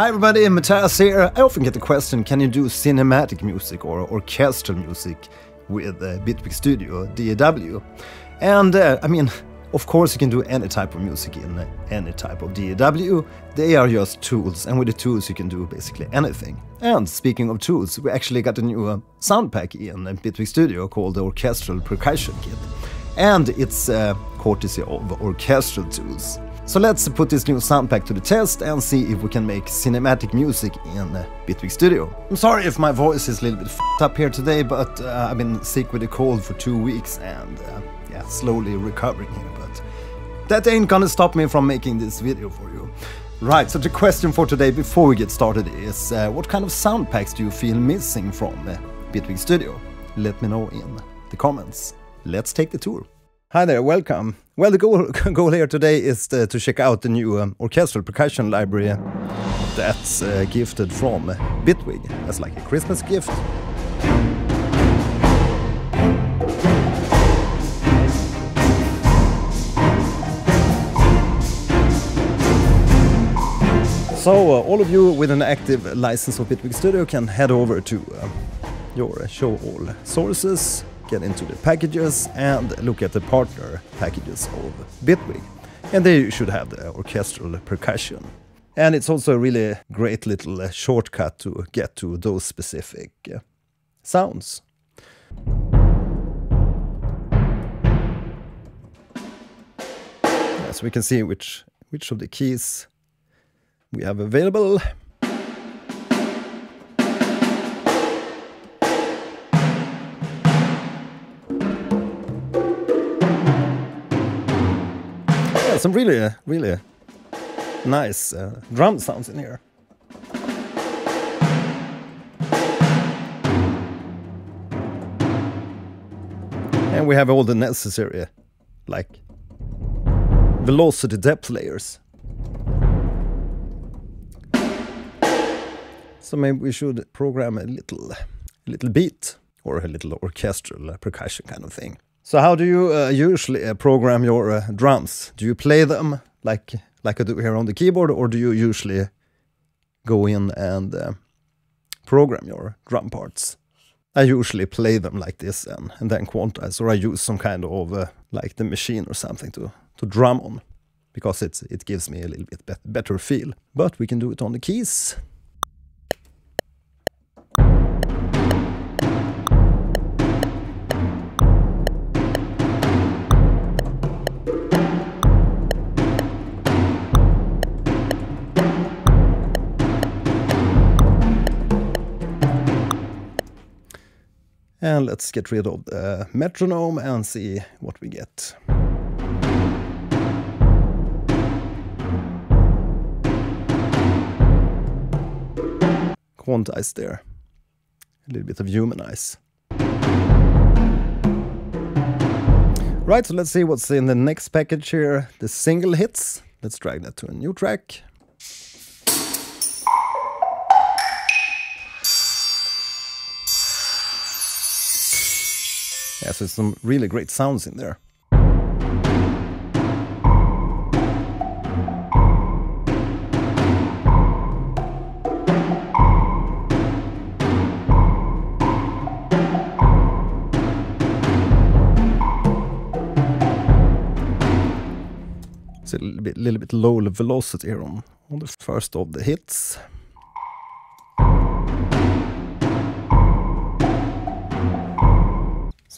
Hi everybody, Matthias here. I often get the question, can you do cinematic music or orchestral music with Bitwig Studio, DAW? And I mean, of course you can do any type of music in any type of DAW. They are just tools, and with the tools you can do basically anything. And speaking of tools, we actually got a new sound pack in Bitwig Studio called the Orchestral Percussion Kit. And it's courtesy of Orchestral Tools. So let's put this new sound pack to the test and see if we can make cinematic music in Bitwig Studio. I'm sorry if my voice is a little bit f***ed up here today, but I've been sick with a cold for 2 weeks and yeah, slowly recovering here, but that ain't gonna stop me from making this video for you. Right, so the question for today before we get started is what kind of sound packs do you feel missing from Bitwig Studio? Let me know in the comments. Let's take the tour. Hi there, welcome. Well, the goal here today is to check out the new orchestral percussion library that's gifted from Bitwig as like a Christmas gift. So all of you with an active license of Bitwig Studio can head over to your show all sources, get into the packages and look at the partner packages of Bitwig. And they should have the orchestral percussion. And it's also a really great little shortcut to get to those specific sounds. As we can see which of the keys we have available. Some really, really nice drum sounds in here. And we have all the necessary, like, velocity depth layers. So maybe we should program a little beat or a little orchestral percussion kind of thing. So how do you usually program your drums? Do you play them like I do here on the keyboard, or do you usually go in and program your drum parts? I usually play them like this and then quantize, or I use some kind of like the machine or something to drum on, because it gives me a little bit better feel. But we can do it on the keys. And let's get rid of the metronome and see what we get. Quantize there. A little bit of humanize. Right, so let's see what's in the next package here. The single hits. Let's drag that to a new track. Yeah, so some really great sounds in there. It's a little bit low velocity here on the first of the hits.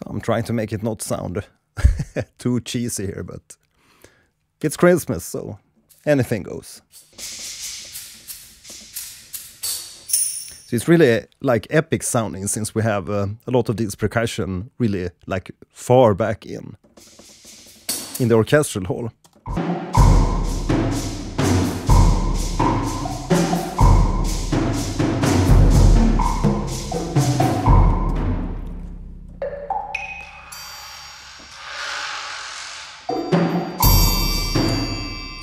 I'm trying to make it not sound too cheesy here, but it's Christmas, so anything goes. So it's really like epic sounding, since we have a lot of these percussion really like far back in the orchestral hall.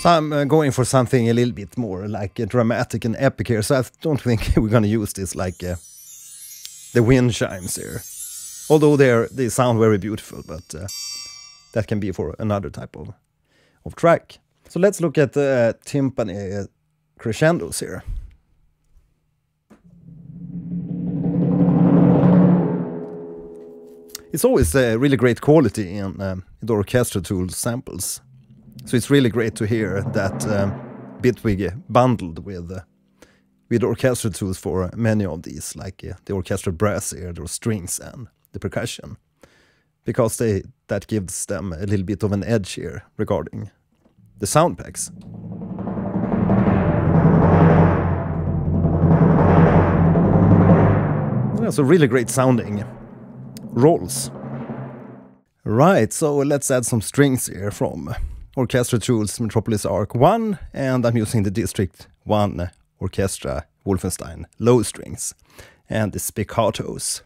I'm going for something a little bit more like dramatic and epic here, so I don't think we're gonna use this like the wind chimes here. Although they sound very beautiful, but that can be for another type of track. So let's look at the timpani crescendos here. It's always a really great quality in the Orchestral Tools samples. So it's really great to hear that Bitwig bundled with Orchestral Tools for many of these, like the orchestral brass here, the strings and the percussion, because that gives them a little bit of an edge here regarding the sound packs. Yeah, so really great sounding rolls. Right, so let's add some strings here from Orchestral Tools Metropolis Arc One, and I'm using the District One Orchestra Wolfenstein Low Strings and the spiccatos.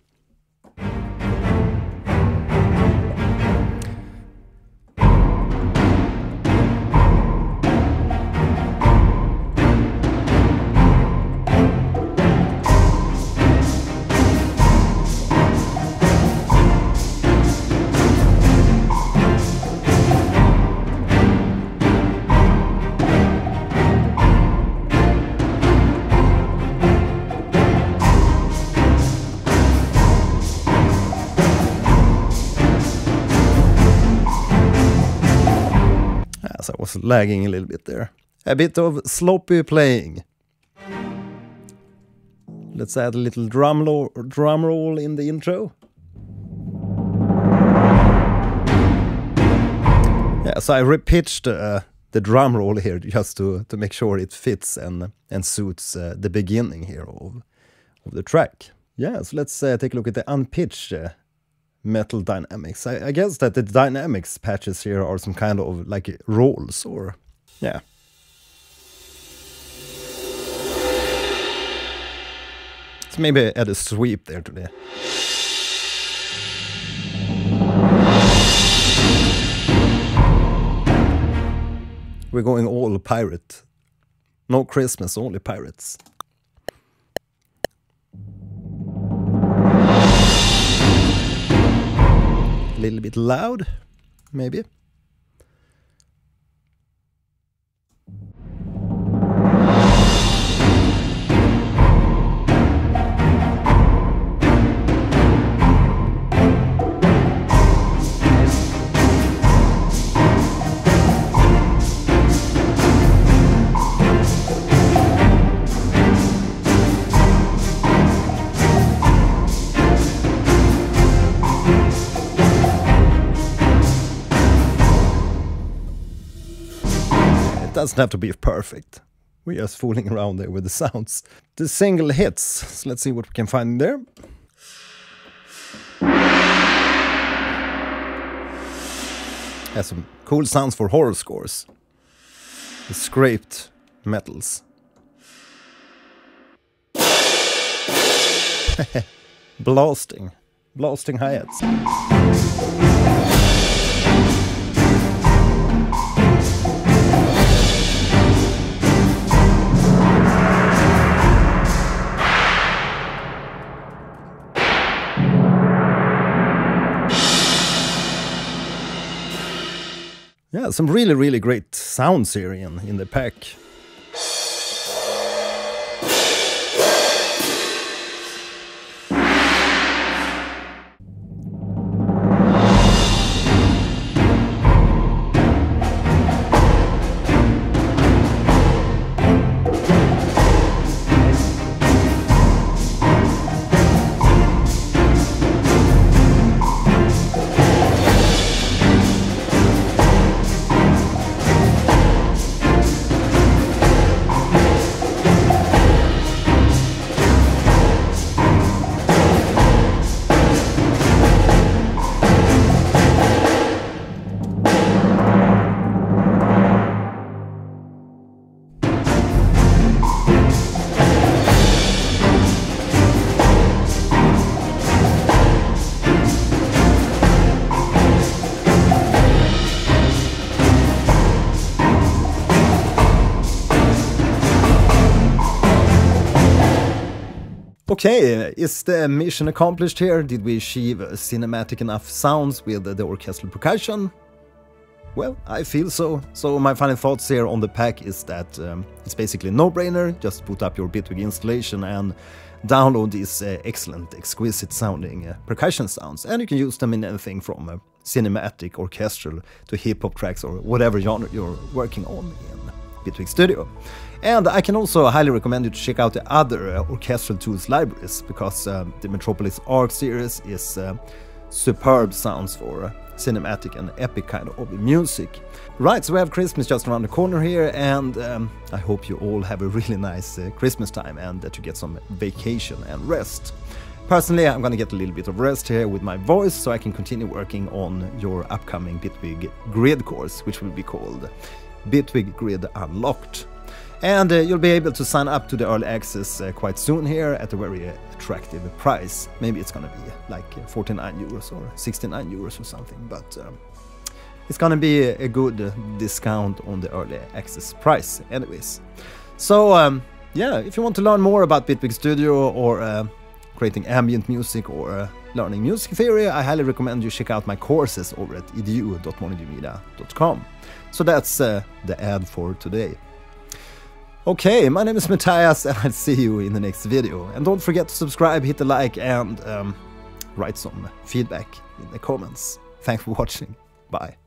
Lagging a little bit there. A bit of sloppy playing. Let's add a little drum roll in the intro. Yeah, so I repitched the drum roll here just to make sure it fits and suits the beginning here of the track. Yeah, so let's take a look at the unpitched metal dynamics. I guess that the dynamics patches here are some kind of like rolls or yeah. So maybe add a sweep there today. We're going all pirate. No Christmas, only pirates. A little bit loud, maybe. Doesn't have to be perfect. We're just fooling around there with the sounds. The single hits. So let's see what we can find there. Has some cool sounds for horror scores. The scraped metals. Blasting hi-hats. Yeah, some really, really great sounds here in the pack. Okay, is the mission accomplished here? Did we achieve cinematic enough sounds with the orchestral percussion? Well, I feel so. So my final thoughts here on the pack is that it's basically a no-brainer. Just put up your Bitwig installation and download these excellent, exquisite sounding percussion sounds, and you can use them in anything from cinematic, orchestral to hip-hop tracks or whatever genre you're working on in Bitwig Studio. And I can also highly recommend you to check out the other Orchestral Tools libraries, because the Metropolis Arc series is superb sounds for cinematic and epic kind of music. Right, so we have Christmas just around the corner here, and I hope you all have a really nice Christmas time and that you get some vacation and rest. Personally, I'm gonna get a little bit of rest here with my voice so I can continue working on your upcoming Bitwig Grid course, which will be called Bitwig Grid Unlocked. And you'll be able to sign up to the early access quite soon here at a very attractive price. Maybe it's gonna be like 49 euros or 69 euros or something, but it's gonna be a good discount on the early access price anyways. So yeah, if you want to learn more about Bitwig Studio or creating ambient music or learning music theory, I highly recommend you check out my courses over at edu.morningdewmedia.com. So that's the ad for today. Okay, my name is Matthias, and I'll see you in the next video. And don't forget to subscribe, hit the like, and write some feedback in the comments. Thanks for watching. Bye.